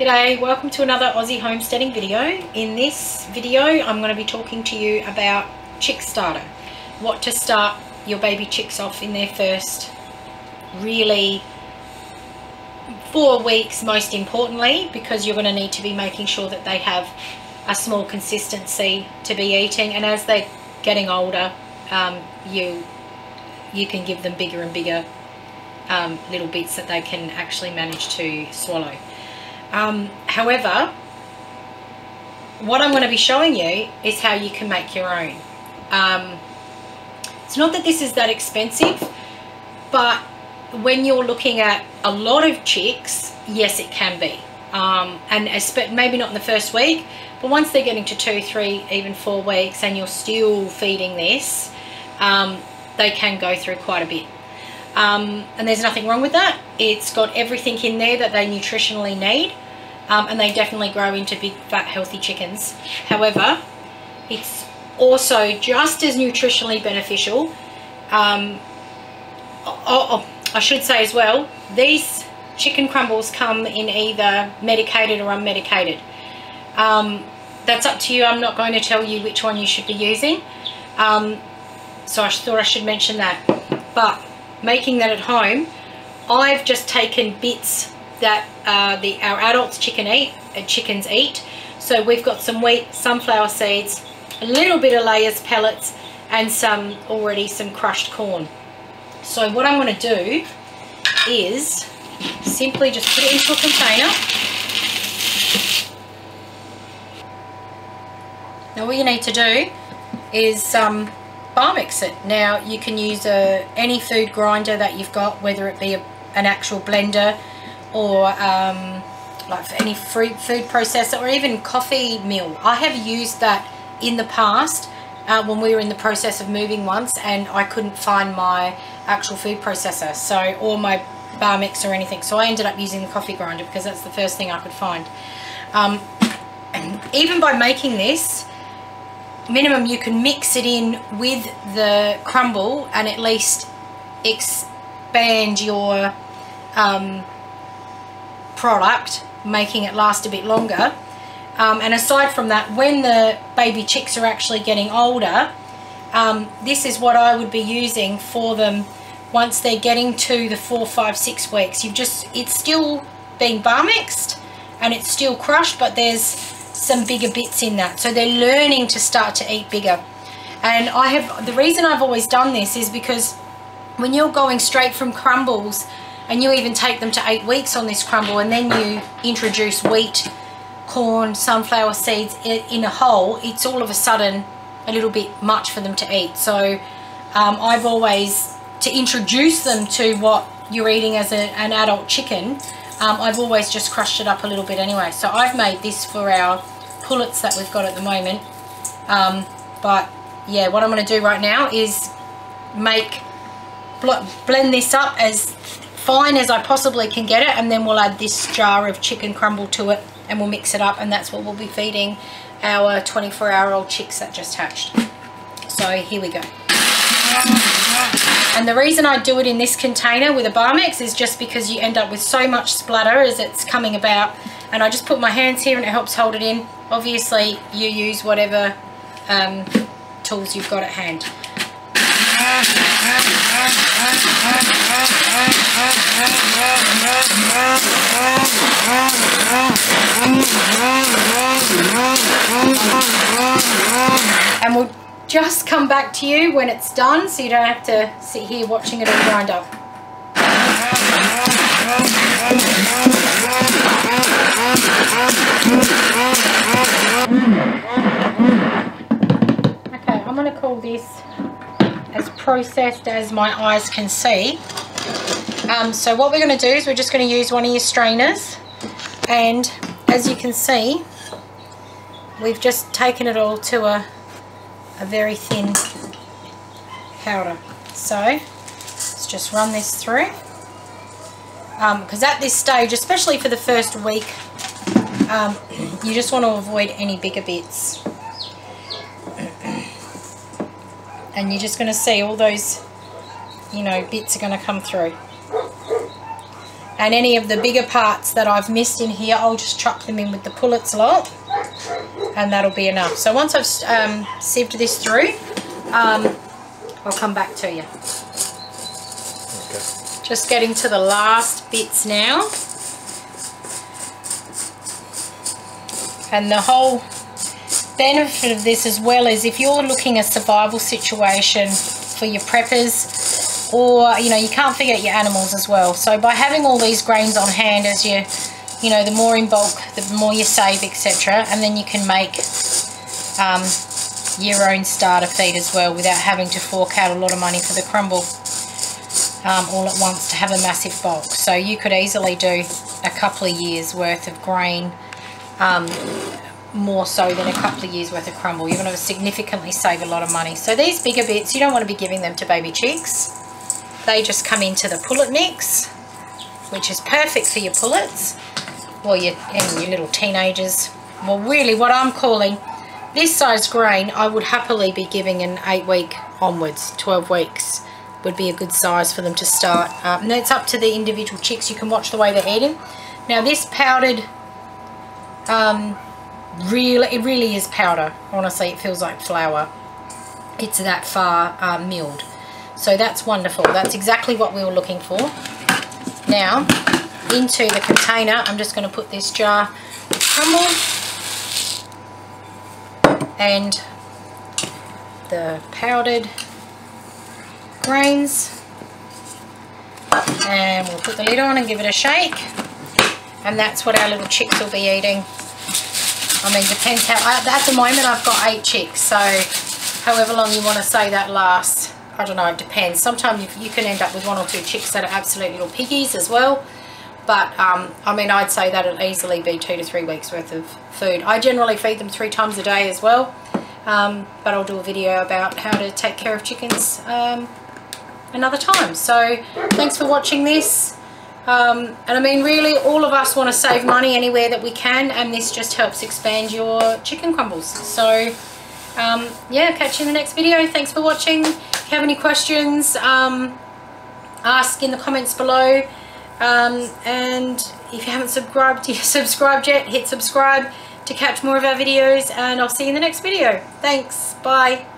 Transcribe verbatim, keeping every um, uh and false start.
G'day, welcome to another Aussie homesteading video. In this video I'm going to be talking to you about chick starter, what to start your baby chicks off in their first really four weeks, most importantly, because you're going to need to be making sure that they have a small consistency to be eating, and as they're getting older um, you you can give them bigger and bigger um, little bits that they can actually manage to swallow. Um, however, what I'm going to be showing you is how you can make your own. Um, it's not that this is that expensive, but when you're looking at a lot of chicks, yes it can be, um, and maybe not in the first week, but once they're getting to two, three, even four weeks and you're still feeding this, um, they can go through quite a bit. Um, and there's nothing wrong with that. It's got everything in there that they nutritionally need, um, and they definitely grow into big, fat, healthy chickens. However, it's also just as nutritionally beneficial. Um, oh, oh, I should say as well, these chicken crumbles come in either medicated or unmedicated. Um, that's up to you. I'm not going to tell you which one you should be using. Um, so I thought I should mention that. But making that at home, I've just taken bits that uh, the our adults chicken eat, uh, chickens eat. So we've got some wheat, sunflower seeds, a little bit of Layers pellets, and some already some crushed corn. So what I'm going to do is simply just put it into a container. Now what you need to do is um, Bamix it. Now you can use a, any food grinder that you've got, whether it be a, an actual blender or um, like for any fruit food processor or even coffee mill. I have used that in the past uh, when we were in the process of moving once, and I couldn't find my actual food processor, so or my Bamix or anything, so I ended up using the coffee grinder because that's the first thing I could find. Um, and even by making this minimum, you can mix it in with the crumble and at least expand your um, product, making it last a bit longer. Um, and aside from that, when the baby chicks are actually getting older, um, this is what I would be using for them once they're getting to the four, five, six weeks. You've just, it's still being bar mixed and it's still crushed, but there's some bigger bits in that, so they're learning to start to eat bigger. And I have, the reason I've always done this is because when you're going straight from crumbles and you even take them to eight weeks on this crumble and then you introduce wheat, corn, sunflower seeds in a whole, it's all of a sudden a little bit much for them to eat. So um, I've always, to introduce them to what you're eating as a, an adult chicken, Um, I've always just crushed it up a little bit anyway. So I've made this for our pullets that we've got at the moment. Um, but yeah, what I'm going to do right now is make blend this up as fine as I possibly can get it, and then we'll add this jar of chicken crumble to it and we'll mix it up, and that's what we'll be feeding our twenty-four hour old chicks that just hatched. So here we go. And the reason I do it in this container with a Bamix is just because you end up with so much splatter as it's coming about, and I just put my hands here and it helps hold it in. Obviously you use whatever um, tools you've got at hand. And we'll just come back to you when it's done, so you don't have to sit here watching it all grind up. Okay, I'm going to call this as processed as my eyes can see. Um, so what we're going to do is we're just going to use one of your strainers, and as you can see we've just taken it all to a a very thin powder. So let's just run this through, because um, at this stage, especially for the first week, um, you just want to avoid any bigger bits. And you're just going to see all those, you know, bits are going to come through. and any of the bigger parts that I've missed in here, I'll just chop them in with the pullets lot, and that'll be enough. So once I've um, sieved this through, um, I'll come back to you. Okay. Just getting to the last bits now. And the whole benefit of this as well is if you're looking at a survival situation for your preppers, or you know, you can't figure out your animals as well. So by having all these grains on hand, as you, you know, the more in bulk, the more you save, et cetera. And then you can make um, your own starter feed as well without having to fork out a lot of money for the crumble um, all at once to have a massive bulk. So you could easily do a couple of years worth of grain. Um, more so than a couple of years worth of crumble. You're going to significantly save a lot of money. So these bigger bits, you don't want to be giving them to baby chicks. They just come into the pullet mix, which is perfect for your pullets or your, and your little teenagers. Well, really what I'm calling this size grain, I would happily be giving an eight week onwards. twelve weeks would be a good size for them to start. Um, and it's up to the individual chicks. You can watch the way they're eating. Now this powdered um really it really is powder, honestly. It feels like flour. It's that far um, milled, so that's wonderful. That's exactly what we were looking for. Now into the container I'm just going to put this jar of crumble and the powdered grains, and we'll put the lid on and give it a shake. And that's what our little chicks will be eating. I mean, depends how, at the moment I've got eight chicks, so however long you want to say that lasts, I don't know, it depends. Sometimes you can end up with one or two chicks that are absolute little piggies as well. But, um, I mean, I'd say that it'll easily be two to three weeks worth of food. I generally feed them three times a day as well, um, but I'll do a video about how to take care of chickens um, another time. So, thanks for watching this. Um, and I mean, really, all of us want to save money anywhere that we can, and this just helps expand your chicken crumbles. So, um, yeah, catch you in the next video. Thanks for watching. If you have any questions, um, ask in the comments below. Um, and if you haven't subscribed, subscribed yet, hit subscribe to catch more of our videos, and I'll see you in the next video. Thanks. Bye.